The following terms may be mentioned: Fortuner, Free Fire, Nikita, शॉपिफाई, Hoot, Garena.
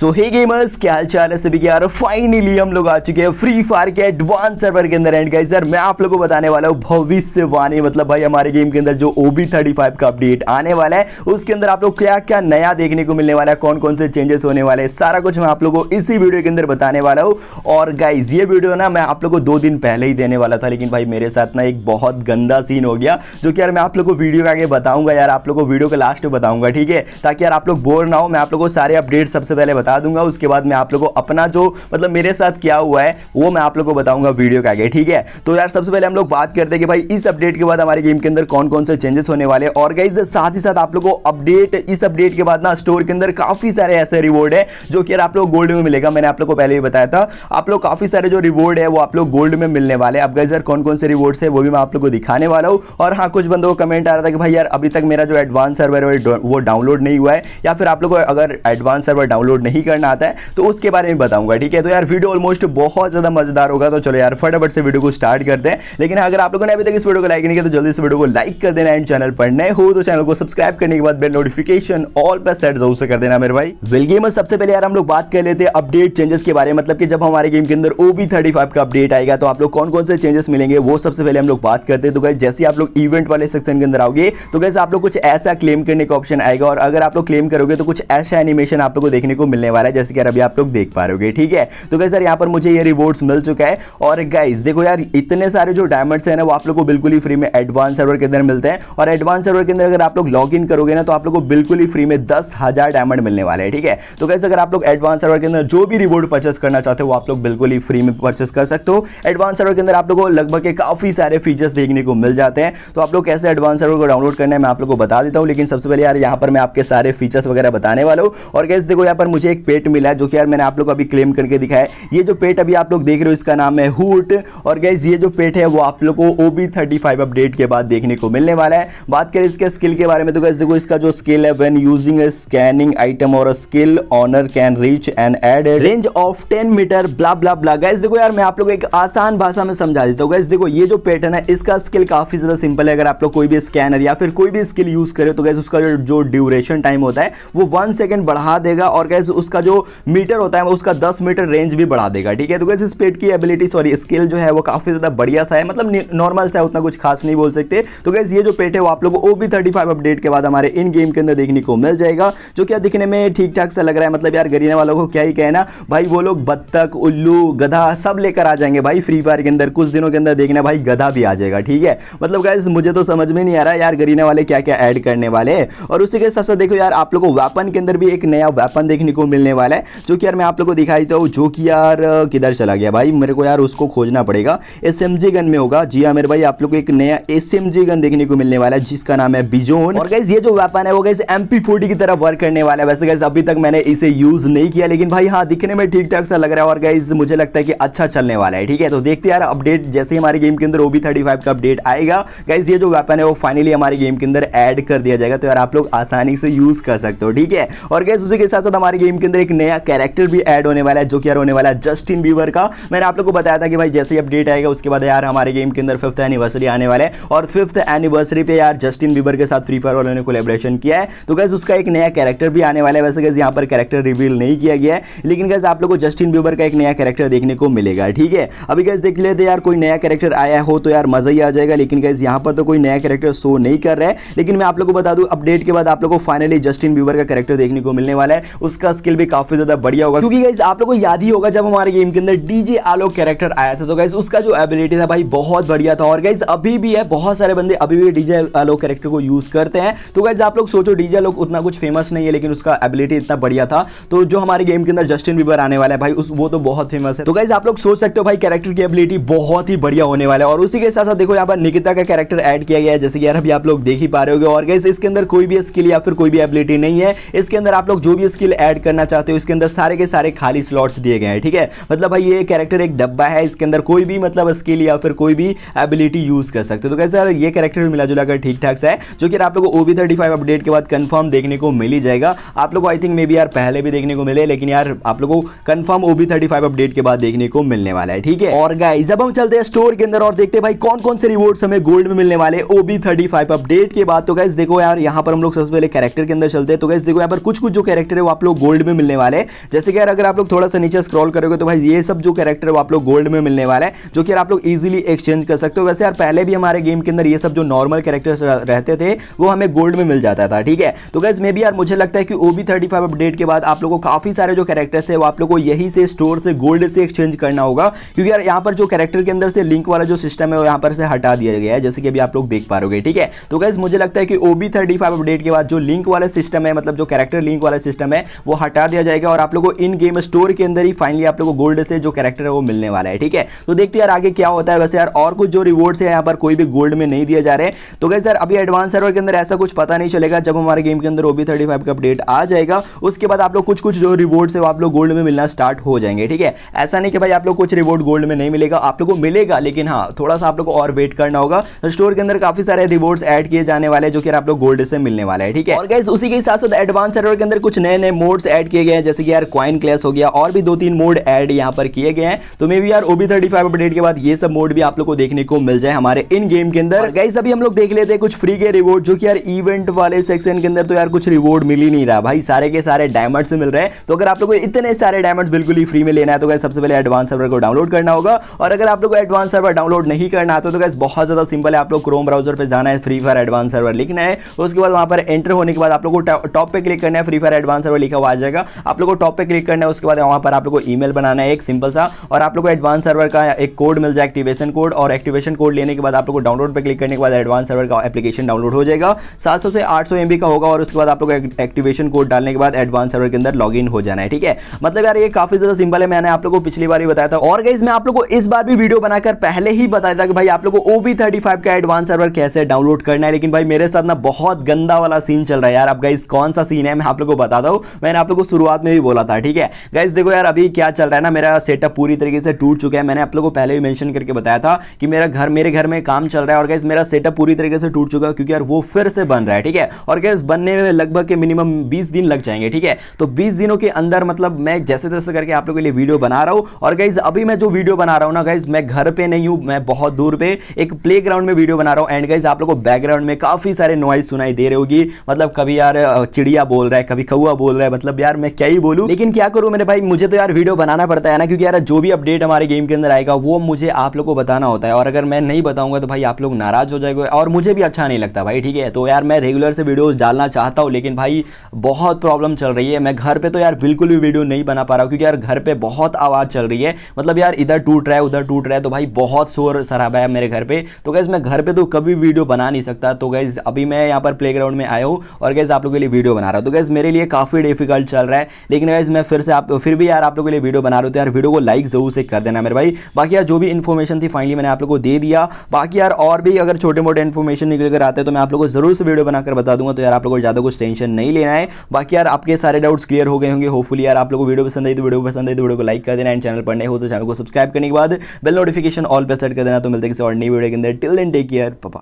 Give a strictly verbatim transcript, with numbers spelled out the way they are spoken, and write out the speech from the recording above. सो हे gamers, क्या हाल चाल है सभी के यार। फाइनली हम लोग आ चुके हैं फ्री फायर के एडवांस सर्वर के अंदर। एंड गाइस यार, मैं आप लोगों को बताने वाला हूँ भविष्यवाणी, मतलब भाई हमारे गेम के अंदर जो ओ बी थर्टी फाइव का अपडेट आने वाला है उसके अंदर आप लोग क्या क्या नया देखने को मिलने वाला है, कौन कौन से चेंजेस होने वाले हैं, सारा कुछ मैं आप लोग को इसी वीडियो के अंदर बताने वाला हूँ। और गाइज ये वीडियो ना मैं आप लोग को दो दिन पहले ही देने वाला था, लेकिन भाई मेरे साथ ना एक बहुत गंदा सीन हो गया, जो कि यार मैं आप लोग को वीडियो के आगे बताऊँगा यार, आप लोग को वीडियो के लास्ट में बताऊँगा, ठीक है, ताकि यार आप लोग बोर ना हो। मैं आप लोग को सारे अपडेट सबसे पहले बता दूंगा, उसके बाद मैं आप लोगों को अपना जो मतलब मेरे साथ क्या हुआ है वो मैं आप लोगों को बताऊंगा वीडियो के आगे, ठीक है। तो यार सबसे पहले हम लोग बात करते हैं कि भाई इस अपडेट के बाद हमारे गेम के अंदर कौन कौन से चेंजेस होने वाले हैं। और गाइस साथ ही साथ आप लोगों को अपडेट इस अपडेट के बाद ना स्टोर के अंदर काफी सारे ऐसे रिवॉर्ड है जो कि यार आप लोग गोल्ड में मिलेगा। मैंने आप लोग को पहले ही बताया था, आप लोग काफी सारे जो रिवॉर्ड है वो आप लोग गोल्ड में मिलने वाले। अब गाइस यार कौन कौन से रिवॉर्ड्स है वो भी मैं आप लोग को दिखाने वाला हूँ। और हाँ, कुछ बंदों को कमेंट आ रहा था कि भाई यार अभी तक मेरा जो एडवांस सर्वर है वो डाउनलोड नहीं हुआ है, या फिर आप लोग अगर एडवांस सर्वर डाउनलोड नहीं करना आता है तो उसके बारे में बताऊंगा, ठीक है। तो यार वीडियो ऑलमोस्ट बहुत ज्यादा मजेदार होगा, तो चलो यार फटाफट से वीडियो को स्टार्ट करते हैं। लेकिन अगर आप लोगों ने अभी तक इस वीडियो को लाइक नहीं किया तो जल्दी से वीडियो को लाइक कर देना। एंड चैनल पर नए हो तो चैनल को सब्सक्राइब करने के बाद बेल नोटिफिकेशन ऑल पर सेट जरूर से कर देना मेरे भाई। वेल गेमर्स, सबसे पहले यार हम लोग बात कर लेते हैं अपडेट चेंजेस के बारे में, मतलब कि जब हमारे गेम के अंदर ओ बी थर्टी फाइव का अपडेट आएगा तो आप लोग कौन कौन से चेंजेस मिलेंगे वो सबसे पहले हम लोग बात करते हैं। तो गाइस जैसे आप लोग इवेंट वाले सेक्शन के अंदर आओगे तो गाइस आप लोग कुछ ऐसा क्लेम करने का ऑप्शन आएगा, और अगर आप लोग क्लेम करोगे तो कुछ ऐसा एनिमेशन आप लोग को देखने को मिलने वाला है, जैसे कि अभी आप लोग देख पा रहे हो, ठीक है। तो गाइस यार यहाँ पर मुझे ये रिवॉर्ड्स मिल चुका है। और गाइस देखो यार इतने सारे जो डायमंड्स हैं ना वो आप लोग को बिल्कुल ही फ्री में एडवांस सर्वर के अंदर मिलते हैं। और एडवांस सर्वर के अंदर अगर आप लोग लॉग इन करोगे ना तो आप लोग को बिल्कुल ही फ्री में दस हजार डायमंड मिलने वाले हैं, ठीक है। तो गाइस अगर आप लोग एडवांस सर्वर के अंदर जो भी रिवॉर्ड परचेस करना चाहते हो वो आप लोग बिल्कुल ही फ्री में परचेस कर सकते हो। एडवांस सर्वर के अंदर आप लोग को लगभग के काफी सारे फीचर्स देखने को मिल जाते हैं। तो आप लोग कैसे एडवांस सर्वर को डाउनलोड करना है मैं आप लोग को बता देता हूँ, लेकिन सबसे पहले यार यहाँ पर मैं आपके सारे फीचर्स वगैरह बताने वाला हूँ। और गाइस देखो यहाँ पर मुझे एक पेट मिला है जो कि यार मैंने आप लोग को अभी क्लेम करके दिखाया है। ये जो पेट अभी आप लोग देख रहे हो इसका नाम है हूट। और गाइस ये जो पेट है वो आप लोग को O B thirty five update के बाद देखने को मिलने वाला है। बात करें इसके स्किल के बारे में तो गाइस देखो इसका जो स्किल है, when using a scanning item और a skill owner can reach and add range of ten metre blah blah blah. Guys देखो यार मैं आप लोग एक आसान भाषा में समझा देता हूँ। गाइस देखो ये जो पेट है ना इसका स्किल काफी ज्यादा सिंपल है। अगर आप लोग कोई भी स्कैनर या फिर कोई भी स्किल यूज करे तो गाइस उसका जो ड्यूरेशन टाइम होता है वो वन सेकेंड बढ़ा देगा, और गाइस उसका जो मीटर होता है वो उसका दस मीटर रेंज भी बढ़ा देगा, ठीक है। तो गाइस इस पेट की एबिलिटी सॉरी स्किल जो है वो काफी ज्यादा बढ़िया सा है, मतलब नॉर्मल सा है, उतना कुछ खास नहीं बोल सकते। तो गाइस ये जो पेट है वो आप लोग को O B thirty five update के बाद हमारे इन गेम के अंदर देखने को मिल जाएगा, जो क्या दिखने में ठीक ठाक सा लग रहा है। मतलब यार गरेना वालों को क्या ही कहना भाई, वो लोग बत्तख उल्लू गधा सब लेकर आ जाएंगे भाई फ्री फायर के अंदर। कुछ दिनों के अंदर देखना भाई गधा भी आ जाएगा, ठीक है। मतलब गाइस मुझे तो समझ में नहीं आ रहा यार गरेना वाले क्या क्या ऐड करने वाले हैं। और उसी के साथ साथ देखो यार आप लोग को वेपन के अंदर भी एक नया वेपन देखने को मिलने वाला है, जो कि यार मैं आप लोग को दिखाई तो जो कि यार किधर चला गया भाई, मेरे को यार उसको खोजना पड़ेगा। एस एम जी गन में होगा जी हाँ मेरे भाई, आप लोग को एक नया एस एम जी गन देखने को मिलने वाला है जिसका नाम है बिजोन। और गाइस ये जो वेपन है वो गाइस एम पी फोर्टी की तरह वर्क करने वाला है। वैसे गाइस अभी तक मैंने इसे यूज नहीं किया, लेकिन भाई हाँ दिखने में ठीक ठाक सा लग रहा है, और गाइस मुझे लगता है कि अच्छा चलने वाला है, ठीक है। तो देखते यार अपडेट जैसे हमारे गेम के अंदर ओ बी थर्टी फाइव का अपडेट आएगा गाइस ये जो वेपन है वो फाइनली हमारे गेम के अंदर ऐड कर दिया जाएगा, तो यार आप लोग आसानी से यूज कर सकते हो, ठीक है। और गाइस उसी के साथ साथ हमारे गेम के अंदर एक नया कैरेक्टर भी ऐड होने वाला है, जो कि यार होने वाला है जस्टिन बीवर का। मैंने आप लोग को बताया था कि भाई जैसे ही अपडेट आएगा उसके बाद यार हमारे गेम के अंदर फिफ्थ एनिवर्सरी आने वाला है, और फिफ्थ एनिवर्सरी पे यार जस्टिन बीवर के साथ फ्री फायर वालों ने कोलैबोरेशन किया है, तो गाइस उसका एक नया कैरेक्टर भी आने वाला है। वैसे गाइस यहाँ पर कैरेक्टर रिवील नहीं किया गया है, लेकिन गाइस आप लोग को जस्टिन बीवर का एक नया कैरेक्टर देखने को मिलेगा, ठीक है। अभी गाइस देख लेते यार कोई नया कैरेक्टर आया हो तो यार मजा ही आ जाएगा, लेकिन गाइस यहाँ पर तो कोई नया कैरेक्टर शो नहीं कर रहा है। लेकिन मैं आप लोग को बता दूं अपडेट के बाद आप लोग को फाइनली जस्टिन बीवर का कैरेक्टर देखने को मिलने वाला है, उसका स्किल भी काफी ज्यादा बढ़िया होगा। क्योंकि गाइस आप लोग को याद ही होगा जब हमारे गेम के अंदर डी जे आलोक कैरेक्टर आया था तो गाइस उसका जो एबिलिटी था भाई बहुत बढ़िया था, और गाइस अभी भी है, बहुत सारे बंदे अभी भी डी जे आलोक कैरेक्टर को यूज करते हैं। तो गाइस आप लोग सोचो डी जे आलोक उतना कुछ फेमस नहीं है, लेकिन उसका एबिलिटी इतना बढ़िया था। तो जो हमारे गेम के अंदर जस्टिन बीवर आने वाला है भाई उस वो तो बहुत फेमस है, तो गाइस आप लोग सोच सकते हो भाई कैरेक्टर की एबिलिटी बहुत ही बढ़िया होने वाला है। और उसी के साथ साथ देखो यहाँ पर निकिता का कैरेक्टर ऐड किया गया है, जैसे कि यार अभी आप लोग देख ही पा रहे होगे। और गाइस इसके अंदर कोई भी स्किल या फिर कोई भी एबिलिटी नहीं है, इसके अंदर आप लोग जो भी स्किल ऐड करना चाहते हो इसके अंदर सारे के सारे खाली स्लॉट्स दिए गए हैं, ठीक है। मतलब भाई ये कैरेक्टर एक डब्बा है, इसके अंदर कोई भी मतलब स्किल या फिर कोई भी एबिलिटी यूज कर सकते हो। तो गाइस यार ये कैरेक्टर मिला जुला कर ठीक ठाक सा है, जो कि आप लोग को O B thirty five update के बाद कंफर्म देखने को मिल ही जाएगा। आप लोग आई थिंक मे बी यार पहले भी देखने को मिले, लेकिन यार आप लोग को confirm O B thirty five update के बाद देखने को मिलने वाला है, ठीक है। और गाइस जब हम चलते हैं स्टोर के अंदर और देखते हैं भाई कौन कौन से रिवॉर्ड्स हमें गोल्ड में मिलने वाले O B thirty five update के बाद। तो गाइस देखो यार यहाँ पर हम लोग सबसे पहले कैरेक्टर के अंदर चलते हैं। तो गाइस देखो यहाँ पर कुछ कुछ जो कैरेक्टर है वो आप लोग गोल्ड में मिलने वाले हैं। जैसे कि यार अगर आप लोग थोड़ा सा नीचे स्क्रॉल करोगे तो भाई ये सब जो कैरेक्टर है आप लोग गोल्ड में मिलने वाला है, जो कि आप लोग इजीली एक्सचेंज कर सकते हो। वैसे यार पहले भी हमारे गेम के अंदर ये सब जो नॉर्मल कैरेक्टर्स रहते थे वो हमें गोल्ड में मिल जाता था, ठीक है। तो गाइस मे भी यार मुझे लगता है कि O B thirty five update के बाद आप लोगों को काफी सारे जो कैरेक्टर्स है वो आप लोगों को यहीं से स्टोर से गोल्ड से एक्सचेंज करना होगा, क्योंकि यार यहाँ पर जो कैरेक्टर के अंदर से लिंक वाला जो सिस्टम है वो यहाँ पर से हटा दिया गया है, जैसे कि अभी आप लोग देख पा रहे, ठीक है। तो गाइस मुझे लगता है कि O B thirty five update के बाद जो लिंक वाला सिस्टम है, मतलब जो कैरेक्टर लिंक वाला सिस्टम है वो हटा दिया जाएगा और आप लोगों को इन गेम स्टोर के अंदर ही फाइनली आप लोगों को गोल्ड से जो कैरेक्टर है वो मिलने वाला है, ठीक है। तो देखते यार आगे क्या होता है। वैसे यार और कुछ जो रिवॉर्ड्स है यहाँ पर कोई भी गोल्ड में नहीं दिया जा रहे। तो गाइस यार अभी एडवांस सर्वर के अंदर ऐसा कुछ पता नहीं चलेगा, जब हमारे गेम के अंदर ओ बी थर्टी फाइव का अपडेट आ जाएगा उसके बाद आप लोग कुछ कुछ जो रिवॉर्ड्स है आप लोग गोल्ड में मिलना स्टार्ट हो जाएंगे, ठीक है। ऐसा नहीं कि भाई आप लोग कुछ रिवॉर्ड गोल्ड में नहीं मिलेगा, आप लोगों को मिलेगा, लेकिन हाँ थोड़ा सा आप लोग को और वेट करना होगा। स्टोर के अंदर काफी सारे रिवॉर्ड्स ऐड किए जाने वाले हैं जो कि आप लोग गोल्ड से मिलने वाला है, ठीक है। और गाइस उसी के साथ साथ एडवांस सर्वर के अंदर कुछ नए नए मोड्स ऐड किए गए हैं, जैसे कि यार क्वाइन क्लैश हो गया और भी दो तीन मोड ऐड यहाँ पर किए गए हैं। तो मे बी यार O B thirty five update के बाद ये सब मोड भी आप लोग को देखने को मिल जाए हमारे इन गेम के अंदर। गाइस अभी हम लोग देख लेते हैं कुछ फ्री के रिवॉर्ड, जो कि यार इवेंट वाले सेक्शन के अंदर तो यार कुछ रिवॉर्ड मिल ही नहीं रहा भाई, सारे के सारे डायमंड से मिल रहे हैं। तो अगर आप लोगों को इतने सारे डायमंड बिल्कुल ही फ्री में लेना है तो गाइस सबसे पहले एडवांस सर्वर को डाउनलोड करना होगा, और अगर आप लोगों को एडवांस सर्वर डाउनलोड नहीं करना आता तो गाइस बहुत ज्यादा सिंपल है, आप लोग क्रोम ब्राउजर पे जाना है, फ्री फायर एडवांस सर्वर लिखना है, उसके बाद वहां पर एंटर होने के बाद आप लोगों को टॉप पे क्लिक करना है, फ्री फायर एडवांस सर्वर लिखा हुआ आ जाएगा, आप लोगों को टॉप पे क्लिक करना है, उसके बाद वहां पर आप लोगों को ईमेल बनाना है एक सिंपल सा, और आप लोगों को एडवांस सर्वर का एक कोड मिल जाए एक्टिवेशन कोड, और एक्टिवेशन कोड लेने के बाद आप लोगों को डाउनलोड पे क्लिक करने के बाद एडवांस सर्वर का एप्लीकेशन डाउनलोड हो जाएगा, सात सौ से आठ सौ एमबी का होगा, और उसके बाद आप लोग एक्टिवेशन कोड डालने के बाद एडवांस सर्वर के अंदर लॉग इन हो जाना है, ठीक है। मतलब यार ये काफी ज्यादा सिंपल है, मैंने आप लोगों को पिछली बार ही बताया था, और गाइस मैं आप लोगों को इस बार भी वीडियो बनाकर पहले ही बताया था कि भाई आप लोगों को ओ बी थर्टी फाइव का एडवांस सर्वर कैसे डाउनलोड करना है। लेकिन भाई मेरे साथ ना बहुत गंदा वाला सीन चल रहा है यार। अब गाइस कौन सा सीन है मैं आप लोगों को बताता हूँ, मैंने आप लोगों को शुरुआत में भी बोला था, ठीक है। गाइस देखो यार अभी क्या चल रहा है ना, मेरा सेटअप पूरी तरीके से टूट चुका है। मैंने आप लोगों को पहले भी मेंशन करके बताया था कि मेरा घर मेरे घर में काम चल रहा है और गाइस मेरा सेटअप पूरी तरीके से टूट चुका है, क्योंकि यार वो फिर से बन रहा है, ठीक है। और गाइस बनने में लगभग के मिनिमम बीस दिन लग जाएंगे, ठीक है। तो बीस दिनों के अंदर मतलब मैं जैसे तैसे करके आप लोगों के लिए वीडियो बना रहा हूँ। और गाइस अभी मैं जो वीडियो बना रहा हूँ ना गाइस, मैं घर पे नहीं हूँ, मैं बहुत दूर पे एक प्ले ग्राउंड में वीडियो बना रहा हूँ। एंड गाइस आप लोगों को बैकग्राउंड में काफी सारे नॉइज सुनाई दे रही होगी, मतलब कभी यार चिड़िया बोल रहा है, कभी कौआ बोल रहा है, मतलब यार मैं क्या ही बोलूँ, लेकिन क्या करूँ मेरे भाई, मुझे तो यार वीडियो बनाना पड़ता है ना, क्योंकि यार जो भी अपडेट हमारे गेम के अंदर आएगा वो मुझे आप लोग को बताना होता है। और अगर मैं नहीं बताऊंगा तो भाई आप लोग नाराज हो जाएगा और मुझे भी अच्छा नहीं लगता भाई, ठीक है। तो यार मैं रेगुलर से वीडियोज डालना चाहता हूँ, लेकिन भाई बहुत प्रॉब्लम चल रही है। मैं घर पे तो यार बिल्कुल भी वीडियो नहीं बना पा रहा हूँ, क्योंकि यार घर पे बहुत आवाज़ चल रही है, मतलब यार इधर टूट रहा है उधर टूट रहा है, तो भाई बहुत शोर शराबा है मेरे घर पे। तो गाइस मैं घर पे तो कभी वीडियो बना नहीं सकता। तो गाइस अभी मैं यहाँ पर प्ले ग्राउंड में आया हूँ और गाइस आप लोगों के लिए वीडियो बना रहा हूँ। तो गाइस मेरे लिए काफ़ी डिफिकल्ट चल रहा है, लेकिन गाइस मैं फिर से आप फिर भी यार आप लोगों के लिए वीडियो बना रहा हूँ। तो यार वीडियो को लाइक जरूर से कर देना मेरे भाई। बाकी यार जो भी इन्फॉर्मेशन थी फाइनली मैंने आप लोगों को दे दिया। बाकी यार और भी अगर छोटे मोटे इन्फॉर्मेशन निकल कर आते हैं तो मैं आप लोगों को जरूर से वीडियो बनाकर बता दूंगा। तो यार आप लोगों को ज़्यादा कुछ टेंशन नहीं लेना है। बाकी यार आपके सारे डाउट्स क्लियर हो गए होंगे होपफुली। यार आप लोगों को वीडियो पसंद आई तो वीडियो पसंद आई तो वीडियो को लाइक कर देना। एंड चैनल पर नए हो तो चैनल को सब्सक्राइब करने के बाद बेल नोटिफिकेशन ऑल पर सेट कर देना। तो मिलते हैं किसी और नई वीडियो के अंदर। Till then take care, bye bye.